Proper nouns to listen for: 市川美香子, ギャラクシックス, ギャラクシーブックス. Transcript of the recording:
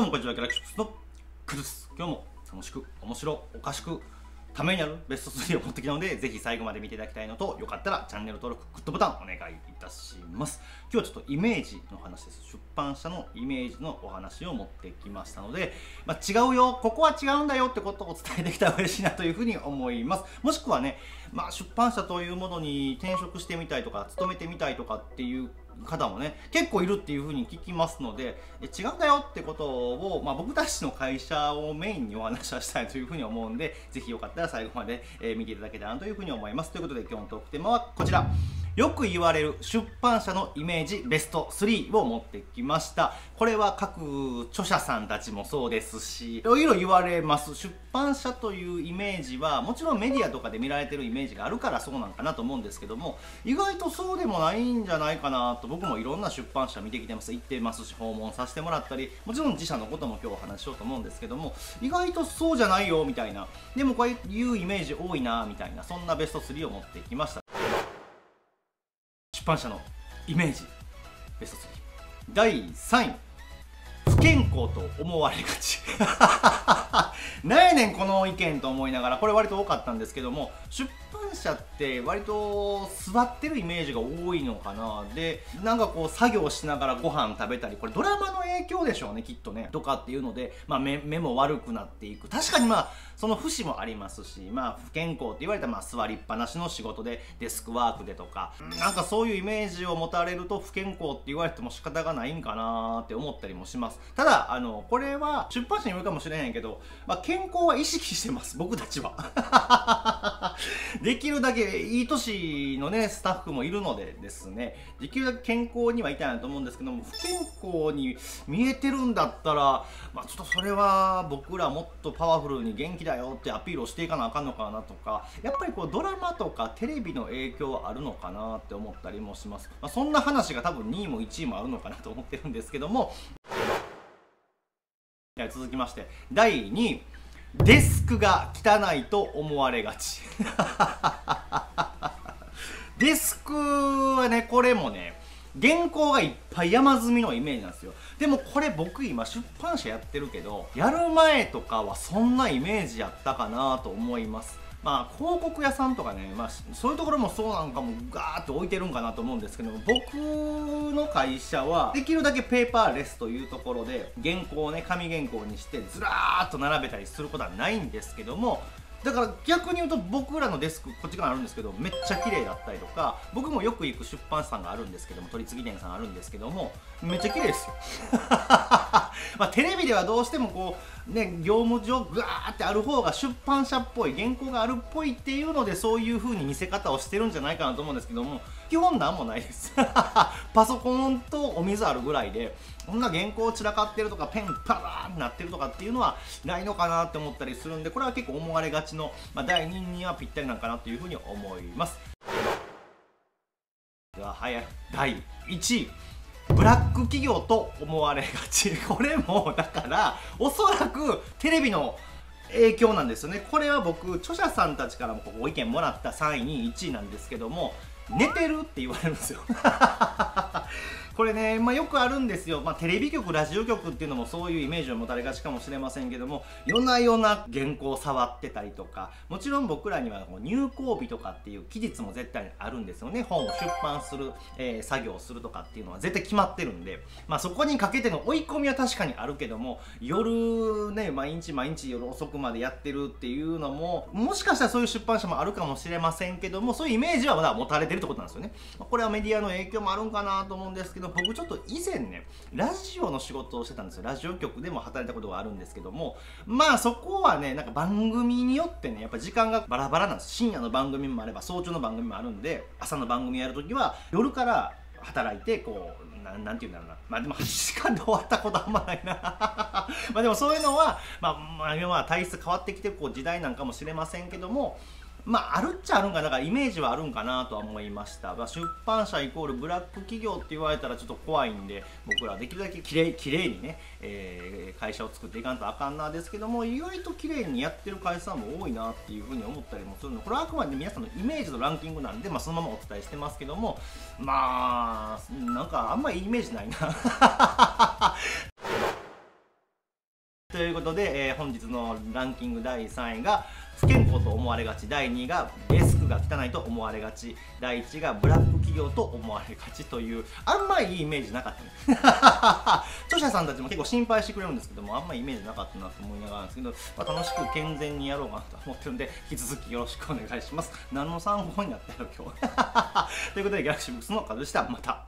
どうもこんにちは、ギャラクシックスのクズです。今日も楽しく面白おかしくためになるベスト3を持ってきたので、ぜひ最後まで見ていただきたいのと、よかったらチャンネル登録、グッドボタンお願いいたします。今日はちょっとイメージの話です。出版社のイメージのお話を持ってきましたので、違うよ、ここは違うんだよってことをお伝えできたら嬉しいなというふうに思います。もしくはね、出版社というものに転職してみたいとか勤めてみたいとかっていう方もね、結構いるっていうふうに聞きますので、違うんだよってことを、僕たちの会社をメインにお話ししたいというふうに思うんで、ぜひよかったら最後まで見ていただけたらなというふうに思います。ということで、今日のトークテーマはこちら。よく言われる出版社のイメージベスト3を持ってきました。これは各著者さんたちもそうですし、いろいろ言われます。出版社というイメージはもちろんメディアとかで見られてるイメージがあるからそうなんかなと思うんですけども、意外とそうでもないんじゃないかなと。僕もいろんな出版社見てきてます、行ってますし、訪問させてもらったり、もちろん自社のことも今日お話ししようと思うんですけども、意外とそうじゃないよみたいな、でもこういうイメージ多いなみたいな、そんなベスト3を持ってきました。出版社のイメージベスト3、第3位、不健康と思われがち何やねんこの意見と思いながら、これ割と多かったんですけども、出版社って割と座ってるイメージが多いのかな。で、なんかこう作業しながらご飯食べたり、これドラマの影響でしょうねきっとね、とかっていうので、目も悪くなっていく。確かにその節もありますし、不健康って言われたら座りっぱなしの仕事で、デスクワークでとか、なんかそういうイメージを持たれると不健康って言われても仕方がないんかなって思ったりもします。ただこれは出版社によるかもしれないけど、健康は意識してます、僕たちはできるだけいい年のねスタッフもいるのでですね、できるだけ健康にはいたいなと思うんですけども、不健康に見えてるんだったら、ちょっとそれは僕らもっとパワフルに元気だよってアピールをしていかなあかんのかなとか、やっぱりこうドラマとかテレビの影響はあるのかなって思ったりもします。そんな話が多分2位も1位もあるのかなと思ってるんですけども、続きまして第2位、デスクが汚いと思われがちデスクはね、これもね、原稿がいっぱい山積みのイメージなんですよ。でもこれ僕今出版社やってるけど、やる前とかはそんなイメージやったかなと思います。広告屋さんとかね、そういうところもそうなんかもガーッと置いてるんかなと思うんですけども、僕の会社はできるだけペーパーレスというところで、原稿をね紙原稿にしてずらーっと並べたりすることはないんですけども、だから逆に言うと僕らのデスクこっちからあるんですけど、めっちゃ綺麗だったりとか、僕もよく行く出版社さんがあるんですけども、取次店さんあるんですけども、めっちゃ綺麗ですよテレビではどうしてもこうね、業務上グワーってある方が出版社っぽい、原稿があるっぽいっていうので、そういう風に見せ方をしてるんじゃないかなと思うんですけども、基本なんもないですパソコンとお水あるぐらいで、こんな原稿散らかってるとかペンパラーってなってるとかっていうのはないのかなって思ったりするんで、これは結構思われがちの、第2位にはぴったりなんかなというふうに思います。では第1位、ブラック企業と思われがち。これもだからおそらくテレビの影響なんですよね。これは僕著者さんたちからもご意見もらった3位に1位なんですけども、寝てるって言われるんですよこれね、よくあるんですよ。テレビ局ラジオ局っていうのもそういうイメージを持たれがちかもしれませんけども、夜な夜な原稿を触ってたりとか、もちろん僕らには入稿日とかっていう期日も絶対にあるんですよね。本を出版する、作業をするとかっていうのは絶対決まってるんで、そこにかけての追い込みは確かにあるけども、夜ね、毎日夜遅くまでやってるっていうのも、もしかしたらそういう出版社もあるかもしれませんけども、そういうイメージはまだ持たれてるってことなんですよね。これはメディアの影響もあるんかなと思うんですけど、僕ちょっと以前ねラジオの仕事をしてたんですよ。ラジオ局でも働いたことがあるんですけども、そこはね、なんか番組によってね、やっぱ時間がバラバラなんです。深夜の番組もあれば早朝の番組もあるんで、朝の番組やるときは夜から働いて、こうなんていうんだろうな、でも8時間で終わったことあんまないなでもそういうのは今は体質変わってきてる時代なんかもしれませんけども、あるっちゃあるんか、だからイメージはあるんかなとは思いました。出版社イコールブラック企業って言われたらちょっと怖いんで、僕らはできるだけきれいにね、会社を作っていかんとあかんなですけども、意外ときれいにやってる会社も多いなっていうふうに思ったりもするので、これはあくまで皆さんのイメージのランキングなんで、そのままお伝えしてますけども、なんかあんまりイメージないなということで、本日のランキング第3位が不健康と思われがち、第2位がデスクが汚いと思われがち、第1位がブラック企業と思われがちという、あんまりいいイメージなかったね著者さんたちも結構心配してくれるんですけども、あんまりイメージなかったなと思いながらなんですけど、まあ、楽しく健全にやろうかなと思ってるんで、引き続きよろしくお願いします。何の参考になったやろ今日ということで、ギャラクシーブックスのカズでした。また。